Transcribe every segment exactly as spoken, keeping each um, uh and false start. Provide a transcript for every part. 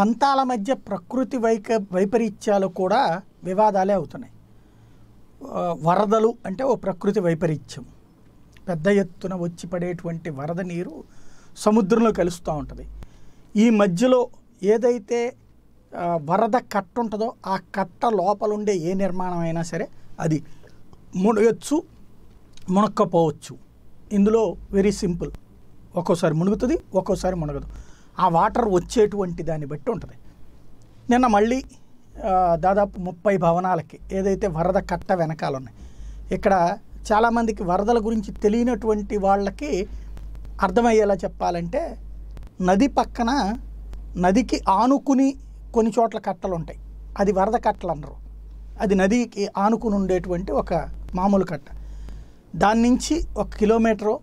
పంతాల మధ్య ప్రకృతి వైక వైపరీత్యాలు కూడా వివాదాలే అవుతున్నాయి. వరదలు అంటే ఓ ప్రకృతి వైపరీత్యం, పెద్ద ఎత్తున వచ్చి పడేటువంటి వరద నీరు సముద్రంలో కలుస్తూ ఉంటుంది. ఈ మధ్యలో ఏదైతే వరద కట్ట ఉంటుందో ఆ కట్ట లోపల ఉండే ఏ నిర్మాణం అయినా సరే అది మునగచ్చు, మునక్కపోవచ్చు. ఇందులో వెరీ సింపుల్, ఒక్కోసారి మునుగుతుంది, ఒక్కోసారి మునగదు. ఆ వాటర్ వచ్చేటువంటి దాన్ని బట్టి ఉంటుంది. నిన్న మళ్ళీ దాదాపు ముప్పై భవనాలకి ఏదైతే వరద కట్ట వెనకాల ఉన్నాయి, ఇక్కడ చాలామందికి వరదల గురించి తెలియనటువంటి వాళ్ళకి అర్థమయ్యేలా చెప్పాలంటే నది పక్కన నదికి ఆనుకుని కొన్ని చోట్ల కట్టలు ఉంటాయి, అది వరద కట్టలు అన్నారు. అది నదికి ఆనుకుని ఉండేటువంటి ఒక మామూలు కట్ట. దాని నుంచి ఒక కిలోమీటరు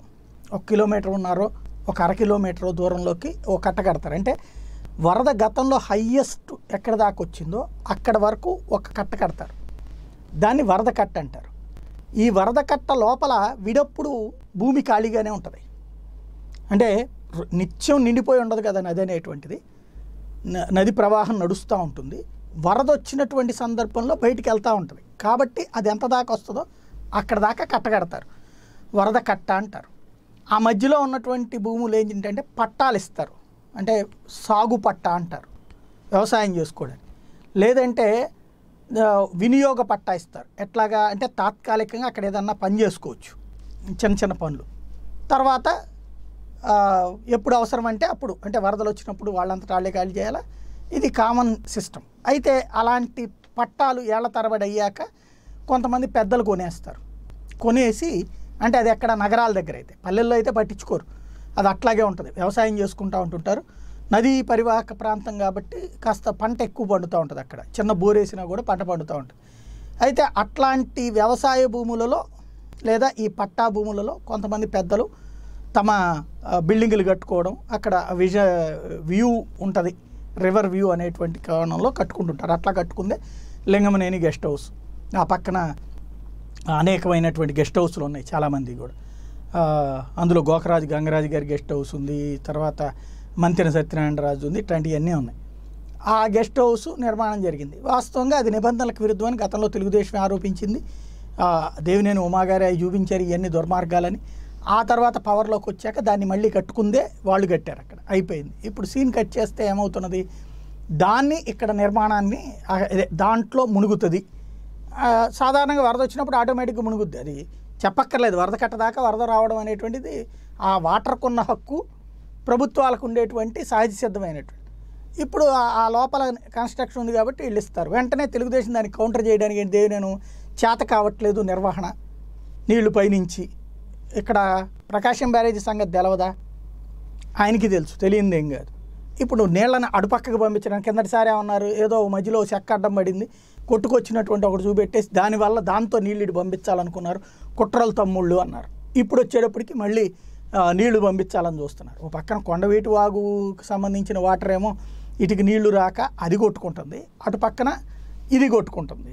ఒక కిలోమీటర్ ఉన్నారో ఒక అర కిలోమీటర్ దూరంలోకి ఓ కట్ట కడతారు. అంటే వరద గతంలో హయ్యెస్ట్ ఎక్కడ దాకా వచ్చిందో అక్కడ వరకు ఒక కట్ట కడతారు, దాన్ని వరద కట్ట అంటారు. ఈ వరద కట్ట లోపల విడప్పుడు భూమి ఖాళీగానే ఉంటుంది, అంటే నిత్యం నిండిపోయి ఉండదు కదా నది అనేటువంటిది. నది ప్రవాహం నడుస్తూ ఉంటుంది, వరద వచ్చినటువంటి సందర్భంలో బయటికి వెళ్తూ ఉంటుంది, కాబట్టి అది ఎంత దాకా వస్తుందో అక్కడ దాకా కట్ట కడతారు, వరద కట్ట అంటారు. ఆ మధ్యలో ఉన్నటువంటి భూములు ఏంటంటే పట్టాలు ఇస్తారు, అంటే సాగు పట్టా అంటారు వ్యవసాయం చేసుకోవడానికి, లేదంటే వినియోగ పట్టా ఇస్తారు. ఎట్లాగా అంటే తాత్కాలికంగా అక్కడ ఏదన్నా పని చేసుకోవచ్చు, చిన్న చిన్న పనులు. తర్వాత ఎప్పుడు అవసరం అంటే అప్పుడు, అంటే వరదలు వచ్చినప్పుడు వాళ్ళంతా వాళ్ళే ఖాళీ చేయాలా, ఇది కామన్ సిస్టమ్. అయితే అలాంటి పట్టాలు ఏళ్ల తరబడి అయ్యాక కొంతమంది పెద్దలు కొనేస్తారు. కొనేసి అంటే అది ఎక్కడ నగరాల దగ్గర అయితే, పల్లెల్లో అయితే పట్టించుకోరు, అది అట్లాగే ఉంటుంది. వ్యవసాయం చేసుకుంటూ ఉంటుంటారు, నదీ పరివాహక ప్రాంతం కాబట్టి కాస్త పంట ఎక్కువ పండుతూ ఉంటుంది, అక్కడ చిన్న బోరేసినా కూడా పంట పండుతూ ఉంటుంది. అయితే అట్లాంటి వ్యవసాయ భూములలో లేదా ఈ పట్టా భూములలో కొంతమంది పెద్దలు తమ బిల్డింగులు కట్టుకోవడం, అక్కడ విజ వ్యూ ఉంటుంది, రివర్ వ్యూ అనేటువంటి కోణంలో కట్టుకుంటుంటారు. అట్లా కట్టుకుందే లింగమనేని గెస్ట్ హౌస్, ఆ పక్కన అనేకమైనటువంటి గెస్ట్ హౌస్లు ఉన్నాయి చాలామంది కూడా. అందులో గోకరాజు గంగరాజు గారి గెస్ట్ హౌస్ ఉంది, తర్వాత మంతిన సత్యనారాయణరాజు ఉంది, ఇట్లాంటివన్నీ ఉన్నాయి. ఆ గెస్ట్ హౌస్ నిర్మాణం జరిగింది, వాస్తవంగా అది నిబంధనలకు విరుద్ధమని గతంలో తెలుగుదేశం ఆరోపించింది, దేవినేని ఉమాగారే చూపించారు ఇవన్నీ దుర్మార్గాలని. ఆ తర్వాత పవర్లోకి వచ్చాక దాన్ని మళ్ళీ కట్టుకుందే వాళ్ళు కట్టారు, అక్కడ అయిపోయింది. ఇప్పుడు సీన్ కట్ చేస్తే ఏమవుతున్నది, దాన్ని ఇక్కడ నిర్మాణాన్ని దాంట్లో మునుగుతుంది. సాధారణంగా వరద వచ్చినప్పుడు ఆటోమేటిక్గా మునుగుద్ది, అది చెప్పక్కర్లేదు. వరద కట్టదాకా వరద రావడం అనేటువంటిది ఆ వాటర్కున్న హక్కు ప్రభుత్వాలకు ఉండేటువంటి సహజ సిద్ధమైనటువంటి. ఇప్పుడు ఆ లోపల కన్స్ట్రక్షన్ ఉంది కాబట్టి వీళ్ళు ఇస్తారు. వెంటనే తెలుగుదేశం దాన్ని కౌంటర్ చేయడానికి ఏంటి, నేను చేత కావట్లేదు నిర్వహణ, నీళ్లు పైనుంచి. ఇక్కడ ప్రకాశం బ్యారేజీ సంగతి తెలవదా, ఆయనకి తెలుసు, తెలియందేం కాదు. ఇప్పుడు నీళ్ళని అడుపక్కకు పంపించడానికి కిందటిసారి ఏమన్నారు, ఏదో మధ్యలో చెక్క అడ్డం పడింది, కొట్టుకొచ్చినటువంటి ఒకటి చూపెట్టేసి దానివల్ల దాంతో నీళ్ళు ఇటు పంపించాలనుకున్నారు, కుట్రలు తమ్ముళ్ళు అన్నారు. ఇప్పుడు వచ్చేటప్పటికి మళ్ళీ నీళ్లు పంపించాలని చూస్తున్నారు. ఓ పక్కన కొండవీటి వాగుకు సంబంధించిన వాటర్ ఏమో ఇటుకి నీళ్లు రాక అది కొట్టుకుంటుంది, అటు పక్కన ఇది కొట్టుకుంటుంది.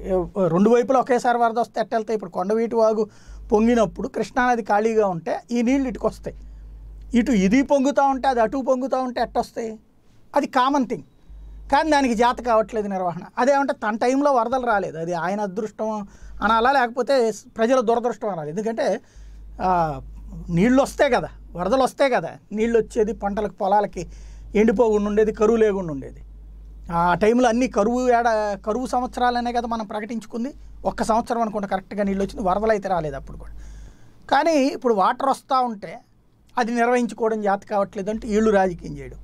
రెండు వైపులు ఒకేసారి వరద వస్తే ఎట్టెళ్తే, ఇప్పుడు కొండవీటి వాగు పొంగినప్పుడు కృష్ణానది ఖాళీగా ఉంటే ఈ నీళ్ళు ఇటుకు వస్తాయి, ఇటు ఇది పొంగుతూ ఉంటే అది అటు పొంగుతూ ఉంటే ఎట్టొస్తాయి, అది కామన్ థింగ్. కానీ దానికి జాత కావట్లేదు నిర్వహణ. అదేమంటే తన టైంలో వరదలు రాలేదు, అది ఆయన అదృష్టం అనాలా లేకపోతే ప్రజల దురదృష్టం అనాలి. ఎందుకంటే నీళ్ళు వస్తే కదా, వరదలు వస్తే కదా నీళ్ళు వచ్చేది, పంటలకు పొలాలకి ఎండిపోకుండా ఉండేది, కరువు లేకుండా ఉండేది. ఆ టైంలో అన్ని కరువు ఏడా కరువు సంవత్సరాలనే కదా మనం ప్రకటించుకుంది, ఒక్క సంవత్సరం అనుకుంటే కరెక్ట్గా నీళ్ళు వచ్చింది, వరదలు అయితే రాలేదు అప్పుడు కూడా. కానీ ఇప్పుడు వాటర్ వస్తూ ఉంటే అది నిర్వహించుకోవడం జాత కావట్లేదు అంటే వీళ్ళు రాజకీయం చేయడం,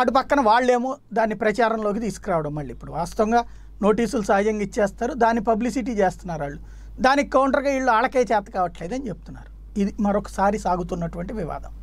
అటు పక్కన వాళ్ళేమో దాన్ని ప్రచారంలోకి తీసుకురావడం. మళ్ళీ ఇప్పుడు వాస్తవంగా నోటీసులు సహజంగా ఇచ్చేస్తారు, దాన్ని పబ్లిసిటీ చేస్తున్నారు వాళ్ళు, దానికి కౌంటర్గా వీళ్ళు వాళ్ళకే చేత కావట్లేదని చెప్తున్నారు. ఇది మరొకసారి సాగుతున్నటువంటి వివాదం.